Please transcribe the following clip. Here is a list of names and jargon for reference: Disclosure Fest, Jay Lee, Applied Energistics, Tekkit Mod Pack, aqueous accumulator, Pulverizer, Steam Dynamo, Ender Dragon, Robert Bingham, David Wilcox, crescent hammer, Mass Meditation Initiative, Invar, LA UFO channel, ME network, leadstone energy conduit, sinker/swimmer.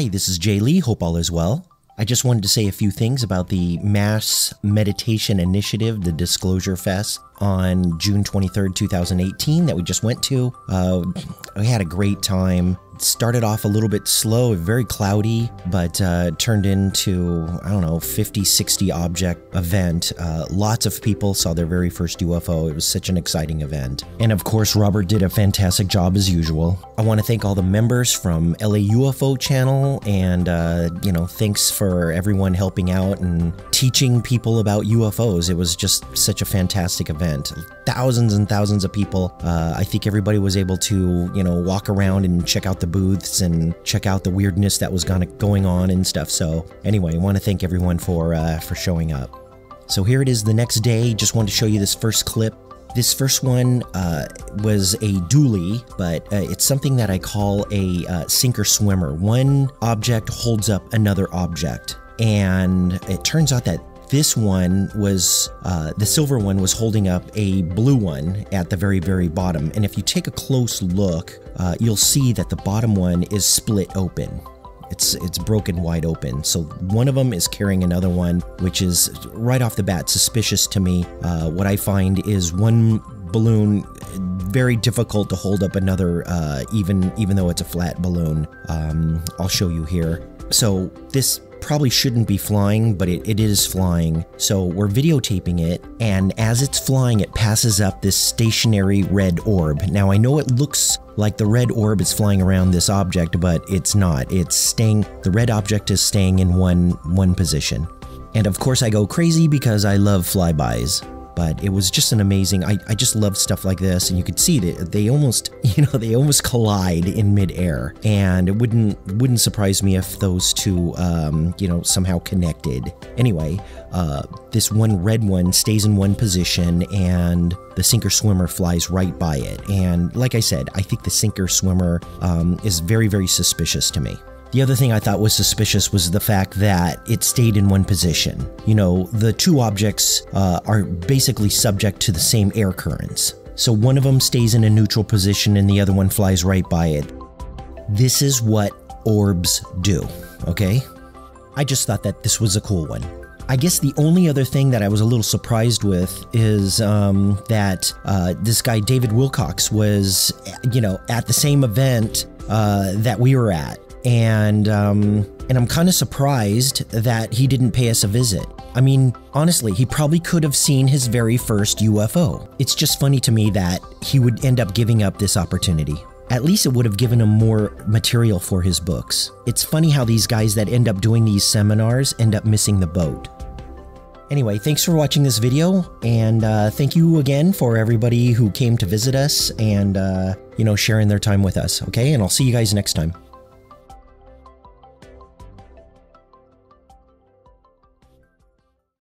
Hi, this is Jay Lee. Hope all is well. I just wanted to say a few things about the Mass Meditation Initiative, the Disclosure Fest, on June 23rd, 2018 that we just went to. We had a great time. It started off a little bit slow, very cloudy, but turned into, I don't know, 50, 60 object event. Lots of people saw their very first UFO. It was such an exciting event. And of course, Robert did a fantastic job as usual. I want to thank all the members from LA UFO channel and, thanks for everyone helping out and teaching people about UFOs. It was just such a fantastic event. Thousands and thousands of people. I think everybody was able to, walk around and check out the booths and check out the weirdness that was going on and stuff. So anyway, I want to thank everyone for showing up. So here it is the next day. Just wanted to show you this first clip. This first one was a dually, but it's something that I call a sinker swimmer. One object holds up another object. And it turns out that this one was, the silver one was holding up a blue one at the very, very bottom. And if you take a close look, you'll see that the bottom one is split open. It's broken wide open. So one of them is carrying another one, which is right off the bat suspicious to me. What I find is one balloon very difficult to hold up another, even though it's a flat balloon. I'll show you here. So this probably shouldn't be flying, but it is flying. So we're videotaping it, and as it's flying, it passes up this stationary red orb. Now I know it looks like the red orb is flying around this object, but it's not. It's staying, the red object is staying in one position. And of course I go crazy because I love flybys. But it was just an amazing, I just love stuff like this, and you could see that they almost collide in midair, and it wouldn't surprise me if those two, somehow connected. Anyway, this one red one stays in one position, and the sinker swimmer flies right by it. And like I said, I think the sinker swimmer is very, very suspicious to me. The other thing I thought was suspicious was the fact that it stayed in one position. The two objects are basically subject to the same air currents. So one of them stays in a neutral position and the other one flies right by it. This is what orbs do, okay? I just thought that this was a cool one. I guess the only other thing that I was a little surprised with is that this guy David Wilcox was, at the same event that we were at. And I'm kind of surprised that he didn't pay us a visit. I mean, honestly, he probably could have seen his very first UFO. It's just funny to me that he would end up giving up this opportunity. At least it would have given him more material for his books. It's funny how these guys that end up doing these seminars end up missing the boat. Anyway, thanks for watching this video, and thank you again for everybody who came to visit us and, sharing their time with us, okay? And I'll see you guys next time.